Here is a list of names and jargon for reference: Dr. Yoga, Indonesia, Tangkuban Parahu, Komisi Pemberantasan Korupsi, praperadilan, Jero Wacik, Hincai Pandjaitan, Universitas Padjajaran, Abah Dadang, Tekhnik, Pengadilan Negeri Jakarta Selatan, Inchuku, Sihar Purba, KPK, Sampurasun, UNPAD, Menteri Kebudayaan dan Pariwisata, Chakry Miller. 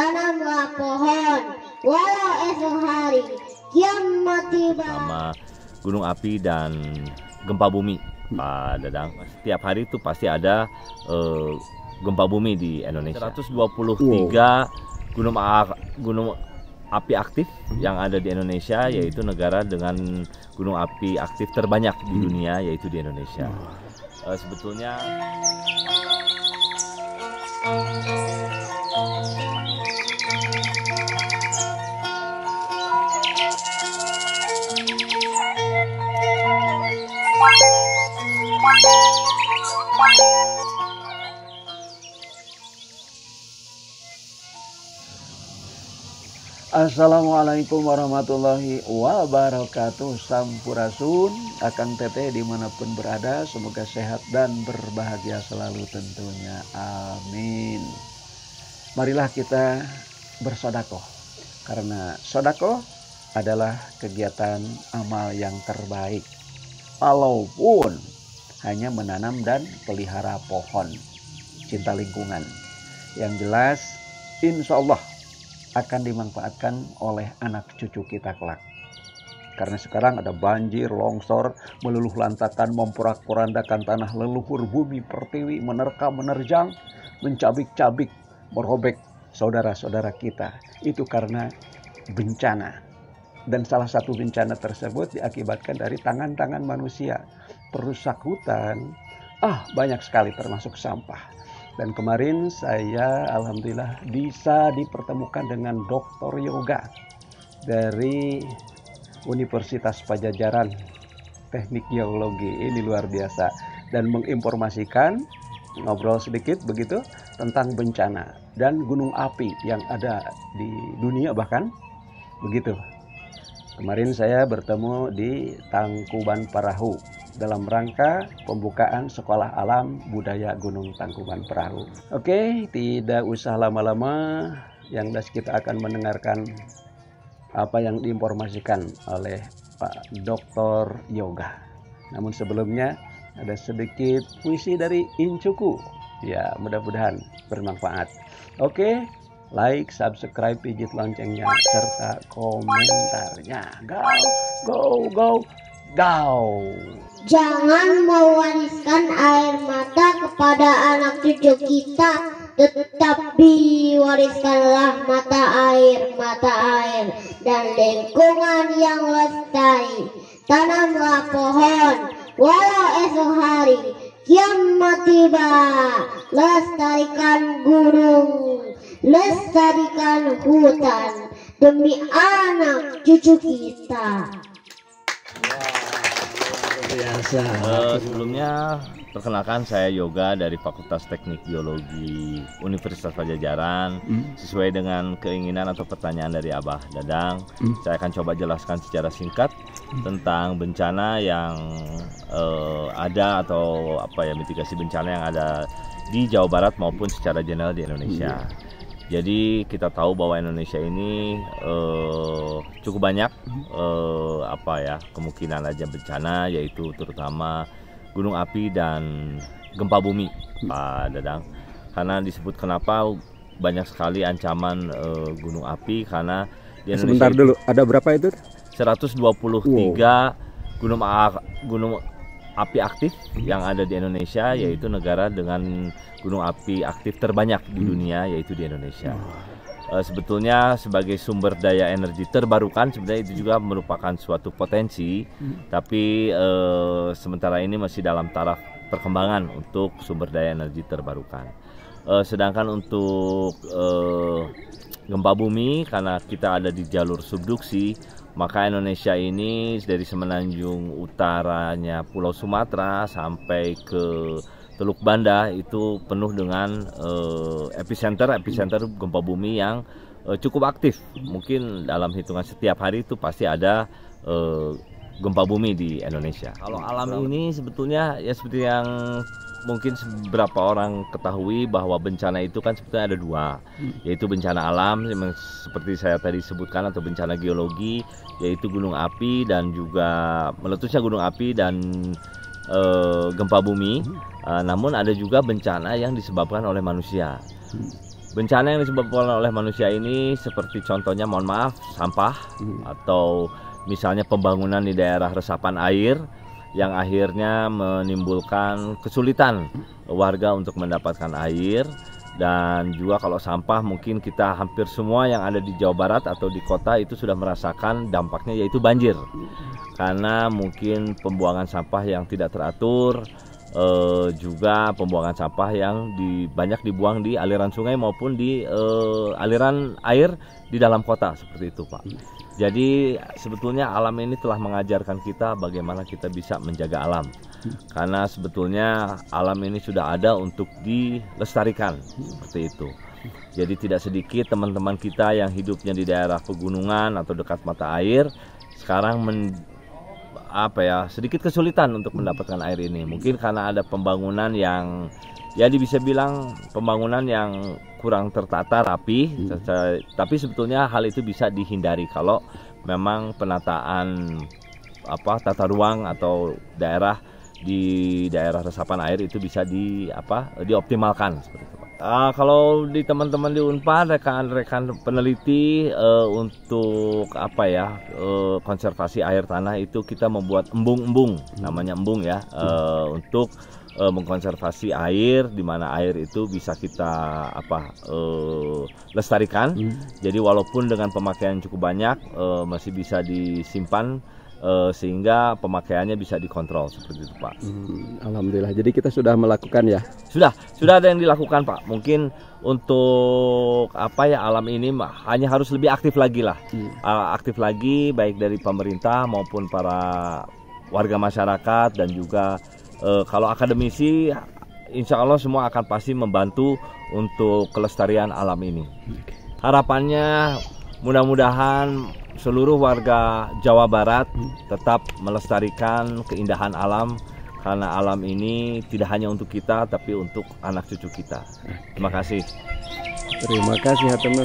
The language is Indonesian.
tanamlah pohon walau esok hari kiamat tiba. Sama gunung api dan gempa bumi, Pak Dadang. Setiap hari itu pasti ada gempa bumi di Indonesia. 123 gunung api aktif yang ada di Indonesia, yaitu negara dengan gunung api aktif terbanyak di dunia, yaitu di Indonesia. Sebetulnya assalamualaikum warahmatullahi wabarakatuh. Sampurasun, akan teteh dimanapun berada, semoga sehat dan berbahagia selalu tentunya. Amin. Marilah kita bersodakoh, karena sodakoh adalah kegiatan amal yang terbaik, walaupun hanya menanam dan pelihara pohon. Cinta lingkungan, yang jelas insya Allah akan dimanfaatkan oleh anak cucu kita kelak. Karena sekarang ada banjir, longsor, meluluh lantakan, memporak-porandakan tanah leluhur bumi pertiwi, menerka, menerjang, mencabik-cabik, merobek saudara-saudara kita. Itu karena bencana. Dan salah satu bencana tersebut diakibatkan dari tangan-tangan manusia. Perusak hutan, banyak sekali, termasuk sampah. Dan kemarin saya alhamdulillah bisa dipertemukan dengan Dr. Yoga dari Universitas Padjajaran, Tekhnik Geologi. Ini luar biasa. Dan menginformasikan, ngobrol sedikit begitu tentang bencana dan gunung api yang ada di dunia bahkan. Begitu. Kemarin saya bertemu di Tangkuban Parahu dalam rangka pembukaan Sekolah Alam Budaya Gunung Tangkuban Parahu. Oke, tidak usah lama-lama, yang jelas kita akan mendengarkan apa yang diinformasikan oleh Pak Dr. Yoga. Namun sebelumnya ada sedikit puisi dari Inchuku. Ya, mudah-mudahan bermanfaat. Oke, like, subscribe, pijit loncengnya, serta komentarnya. Go, go, go. Jangan mewariskan air mata kepada anak cucu kita, tetapi wariskanlah mata air dan lingkungan yang lestari. Tanamlah pohon, walau esok hari kiamat tiba. Lestarikan gunung, lestarikan hutan demi anak cucu kita. Biasa. Sebelumnya perkenalkan, saya Yoga dari Fakultas Tekhnik Geologi Universitas Padjajaran. Sesuai dengan keinginan atau pertanyaan dari Abah Dadang, saya akan coba jelaskan secara singkat tentang bencana yang ada, atau apa ya, mitigasi bencana yang ada di Jawa Barat maupun secara general di Indonesia. Jadi kita tahu bahwa Indonesia ini cukup banyak kemungkinan aja bencana, yaitu terutama gunung api dan gempa bumi, Pak Dadang. Karena disebut kenapa banyak sekali ancaman gunung api, karena di Indonesia. Sebentar dulu, ada berapa itu? 123 gunung api aktif yang ada di Indonesia, yaitu negara dengan gunung api aktif terbanyak di dunia, yaitu di Indonesia. Sebetulnya sebagai sumber daya energi terbarukan, sebenarnya itu juga merupakan suatu potensi, tapi sementara ini masih dalam taraf perkembangan untuk sumber daya energi terbarukan. Sedangkan untuk gempa bumi, karena kita ada di jalur subduksi, maka Indonesia ini dari semenanjung utaranya Pulau Sumatera sampai ke Teluk Banda itu penuh dengan epicenter gempa bumi yang cukup aktif. Mungkin dalam hitungan setiap hari itu pasti ada gempa bumi di Indonesia. Kalau alam ini sebetulnya ya seperti yang mungkin beberapa orang ketahui, bahwa bencana itu kan sebetulnya ada dua, yaitu bencana alam seperti saya tadi sebutkan, atau bencana geologi, yaitu gunung api dan juga meletusnya gunung api dan gempa bumi. Namun ada juga bencana yang disebabkan oleh manusia. Bencana yang disebabkan oleh manusia ini seperti contohnya, mohon maaf, sampah atau misalnya pembangunan di daerah resapan air yang akhirnya menimbulkan kesulitan warga untuk mendapatkan air. Dan juga kalau sampah, mungkin kita hampir semua yang ada di Jawa Barat atau di kota itu sudah merasakan dampaknya, yaitu banjir. Karena mungkin pembuangan sampah yang tidak teratur, juga pembuangan sampah yang banyak dibuang di aliran sungai maupun di aliran air di dalam kota, seperti itu Pak. Jadi sebetulnya alam ini telah mengajarkan kita bagaimana kita bisa menjaga alam. Karena sebetulnya alam ini sudah ada untuk dilestarikan, seperti itu. Jadi tidak sedikit teman-teman kita yang hidupnya di daerah pegunungan atau dekat mata air sekarang sedikit kesulitan untuk mendapatkan air ini. Mungkin karena ada pembangunan yang bisa bilang pembangunan yang kurang tertata rapi, tapi sebetulnya hal itu bisa dihindari kalau memang penataan tata ruang atau daerah di daerah resapan air itu bisa dioptimalkan, seperti itu. Kalau di teman-teman di Unpad, rekan-rekan peneliti untuk konservasi air tanah itu kita membuat embung-embung, namanya embung ya, untuk mengkonservasi air, di mana air itu bisa kita lestarikan. Jadi walaupun dengan pemakaian cukup banyak masih bisa disimpan, sehingga pemakaiannya bisa dikontrol, seperti itu Pak. Alhamdulillah, jadi kita sudah melakukan ya? Sudah ada yang dilakukan Pak. Mungkin untuk alam ini hanya harus lebih aktif lagi lah. Aktif lagi baik dari pemerintah maupun para warga masyarakat, dan juga kalau akademisi insya Allah semua akan pasti membantu untuk kelestarian alam ini. Harapannya mudah-mudahan seluruh warga Jawa Barat tetap melestarikan keindahan alam, karena alam ini tidak hanya untuk kita tapi untuk anak cucu kita. Terima kasih. Terima kasih.